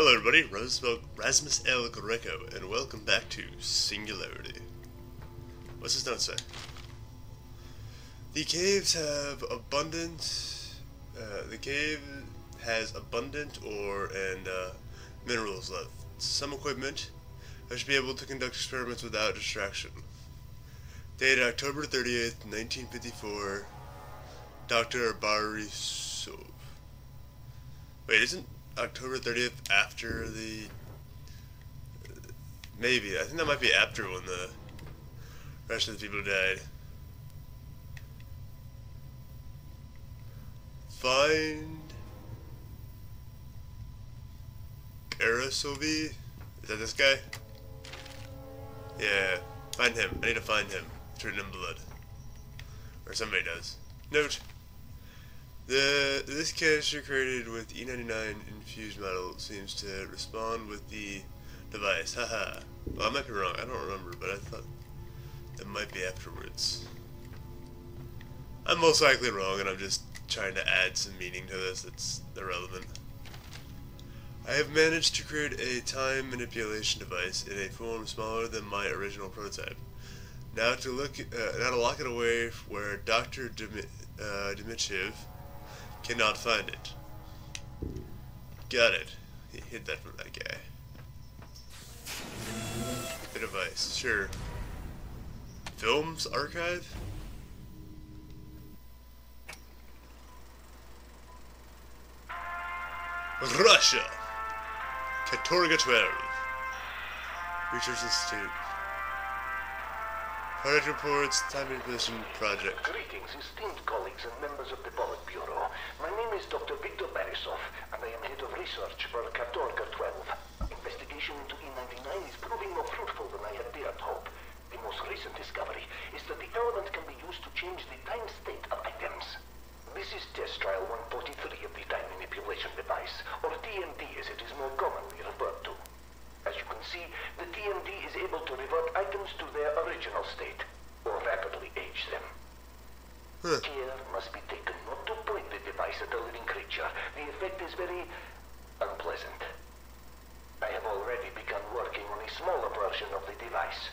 Hello everybody, Rasmus L. Greco, and welcome back to Singularity. What's this note say? The cave has abundant ore and minerals left. Some equipment I should be able to conduct experiments without distraction. Date October 30th, 1954. Dr. Barisov. Wait, isn't October 30th after the... Maybe. I think that might be after when the rest of the people died. Find... Karasov? Is that this guy? Yeah. Find him. I need to find him. Turn him blood. Or somebody does. Note. This canister created with E99 infused metal seems to respond with the device. Haha. Well, I might be wrong. I don't remember, but I thought that might be afterwards. I'm most likely wrong, and I'm just trying to add some meaning to this that's irrelevant. I have managed to create a time manipulation device in a form smaller than my original prototype. Now to lock it away where Dr. Dmitriev cannot find it. Got it. He hid that from that guy. The device, sure. Films archive? Russia! Katorga 12. Research Institute. Project reports, time manipulation project. Greetings, esteemed colleagues and members of the Politburo. My name is Dr. Viktor Barisov, and I am head of research for Katorga 12. Investigation into E99 is proving more fruitful than I had dared hope. The most recent discovery is that the element can be used to change the time state of items. This is test trial 143 of the time manipulation device, or TMD as it is more commonly referred to. As you can see, the TMD is able to revert items to their original state, or rapidly age them. Care must be taken not to point the device at a living creature. The effect is very unpleasant. I have already begun working on a smaller version of the device.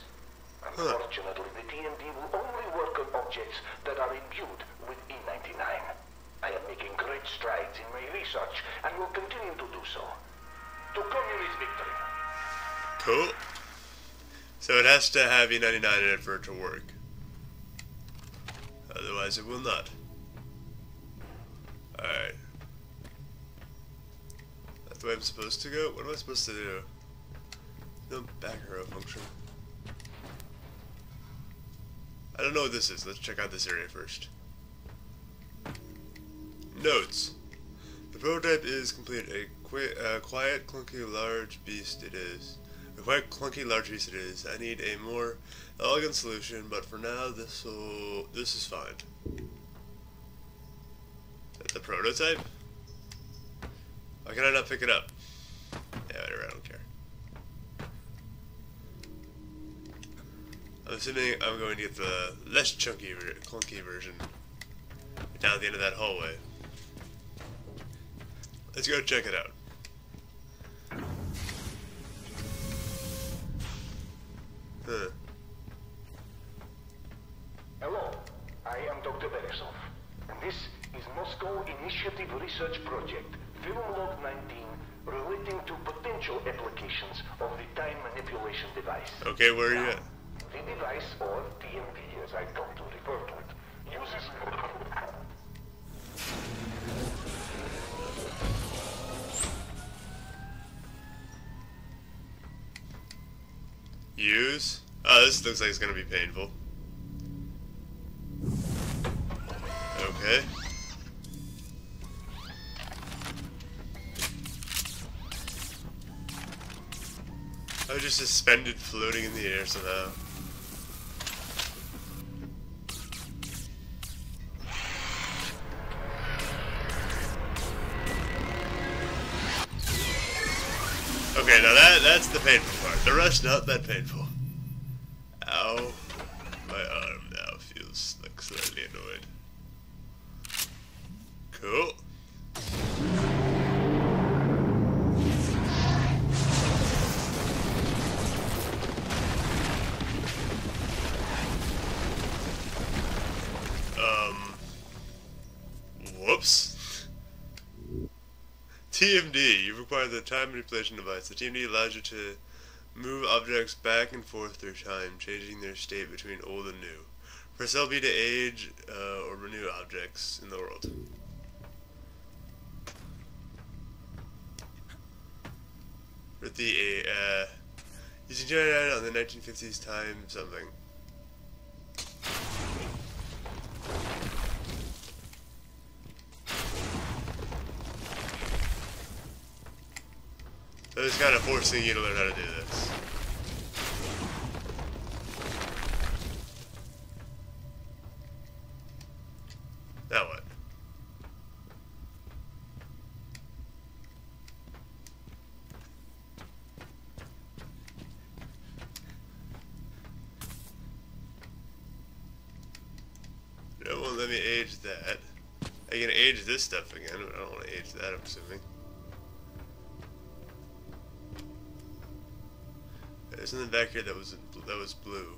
Unfortunately, the TMD will only work on objects that are imbued with E99. I am making great strides in my research, and will continue to do so. To communist victory! Cool. So it has to have E99 in it for it to work. Otherwise it will not. Alright. That's the way I'm supposed to go? What am I supposed to do? No back arrow function. I don't know what this is. Let's check out this area first. Notes. The prototype is complete. A quiet, clunky, large beast it is. A quite clunky large piece it is. I need a more elegant solution, but for now this is fine. Is that the prototype? Why can I not pick it up? Yeah, whatever, I don't care. I'm assuming I'm going to get the less chunky, clunky version down at the end of that hallway. Let's go check it out. Hello, I am Dr. Bereshav, and this is Moscow Initiative Research Project, Film Log 19, relating to potential applications of the time manipulation device. Okay, where are you at? The device, or TMD as I've come to refer to it, uses... Use? Oh, this looks like it's gonna be painful. Okay. I was just suspended floating in the air somehow. Okay, now that's the painful part. The rest not that painful. Ow. My arm now feels like slightly annoyed. Cool. TMD, you require the time manipulation device. The TMD allows you to move objects back and forth through time, changing their state between old and new. Press LB to age or renew objects in the world. With the using generated on the 1950s time something. So it's kind of forcing you to learn how to do this. Now what? It won't let me age that. I can age this stuff again, but I don't want to age that, I'm assuming. There's something back here that was blue.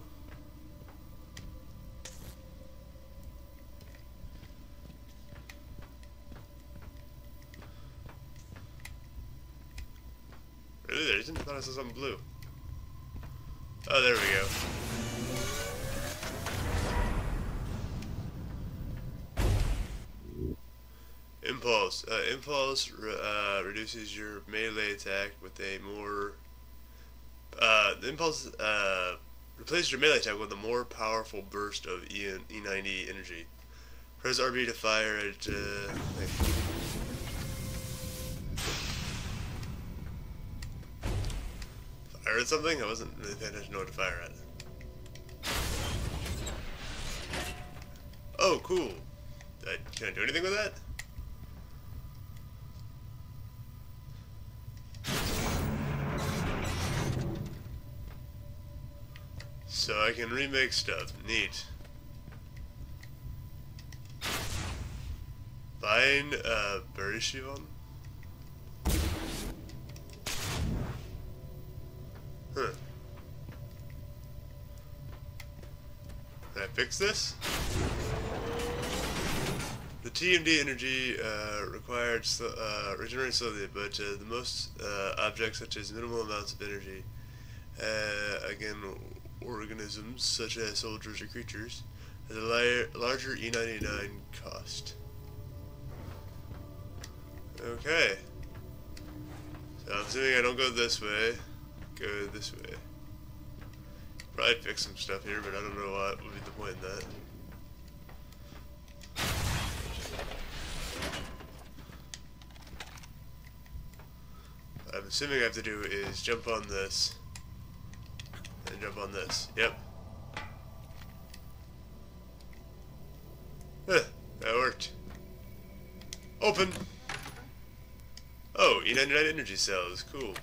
Really, there isn't? I thought I saw something blue. Oh, there we go. Impulse. Impulse reduces your melee attack with a more... the impulse replaces your melee attack with a more powerful burst of E90 energy. Press RB to fire at. Fire at something? I wasn't really paying attention to what to fire at. Oh, cool. Can I do anything with that? So I can remake stuff. Neat. Find Bereshav. Huh. Can I fix this? The TMD energy required regenerates slowly, but the most objects such as minimal amounts of energy. Again. Organisms such as soldiers or creatures at a larger E99 cost. Okay. So I'm assuming I don't go this way. Go this way. Probably fix some stuff here, but I don't know what would be the point in that. What I'm assuming I have to do is jump on this. And jump on this. Yep. Huh, that worked. Open! Oh, E99 energy cells. Cool.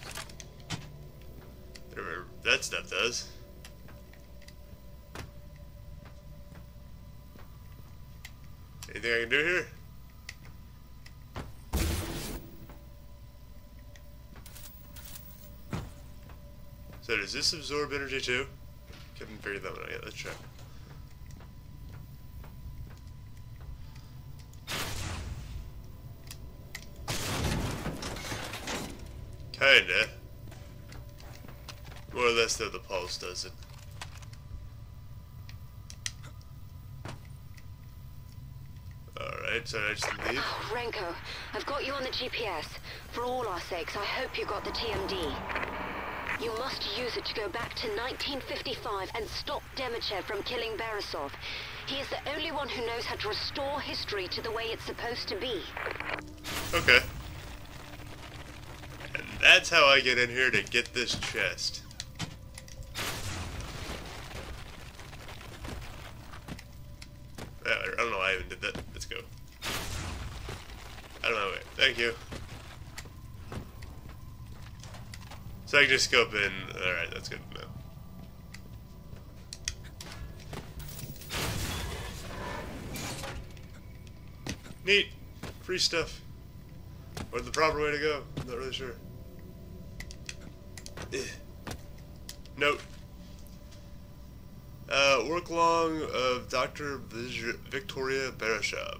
Whatever that stuff does. Anything I can do here? So does this absorb energy too? Couldn't figure that one out yet, let's check. Kinda. More or less though the pulse does it. Alright, so I just leave. Renko, I've got you on the GPS. For all our sakes, I hope you got the TMD. You must use it to go back to 1955 and stop Demichev from killing Barisov. He is the only one who knows how to restore history to the way it's supposed to be. Okay. And that's how I get in here to get this chest. I don't know why I even did that. Let's go. I don't know. Wait. Thank you. So I can just scope in. Alright, that's good to know. Neat! Free stuff. Or the proper way to go. I'm not really sure. Note. Work long of Dr. Viz Victoria Bereshav.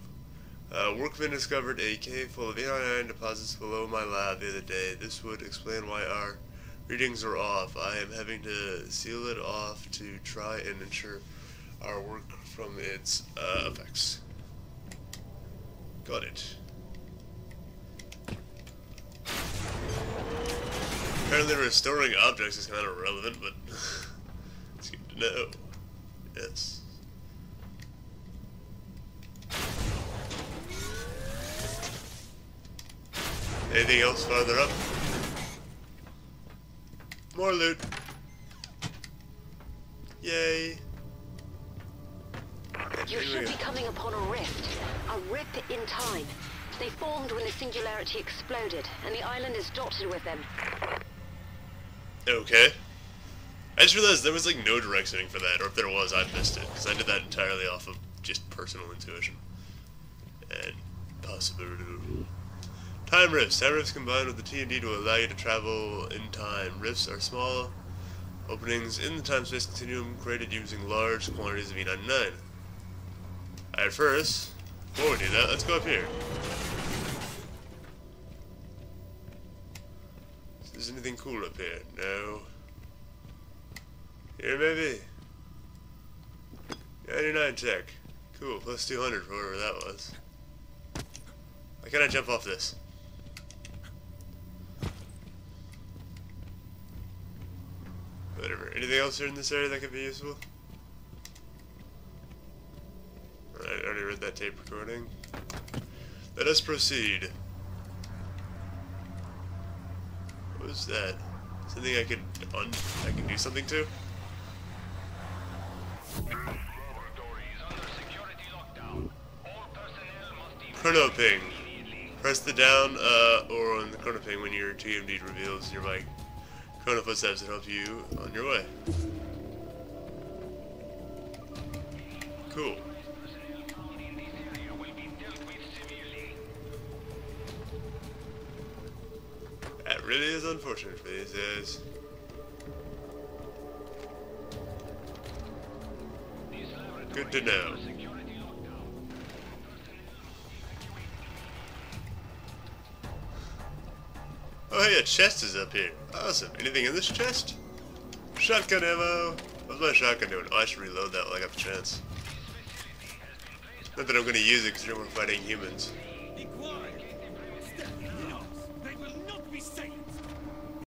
Workmen discovered a cave full of E99 deposits below my lab the other day. This would explain why our readings are off. I am having to seal it off to try and ensure our work from its effects. Got it. Apparently restoring objects is kind of relevant, but it's good to know. Yes. Anything else farther up? More loot. Yay. You should be coming upon a rift in time. They formed when the Singularity exploded, and the island is dotted with them. Okay. I just realized there was like no directioning for that, or if there was, I missed it, because I did that entirely off of just personal intuition. And possibly time rifts. Time rifts combined with the TMD to allow you to travel in time. Rifts are small openings in the time-space continuum created using large quantities of E99. Alright, first, before we do that, let's go up here. Is there anything cool up here? No. Here, maybe? 99 tech. Cool, plus 200 for whatever that was. Why can't I jump off this? Whatever. Anything else here in this area that could be useful? Alright, I already read that tape recording. Let us proceed. What was that? Something I can do something to? Chrono Ping. Press the down or on the Chrono Ping when your TMD reveals your mic. Chrono footsteps to help you on your way. Cool. That really is unfortunate for these days. Good to know. Oh yeah, chest is up here. Awesome. Anything in this chest? Shotgun ammo. What's my shotgun doing? Oh, I should reload that while I got the chance. Not that I'm going to use it because we're fighting humans.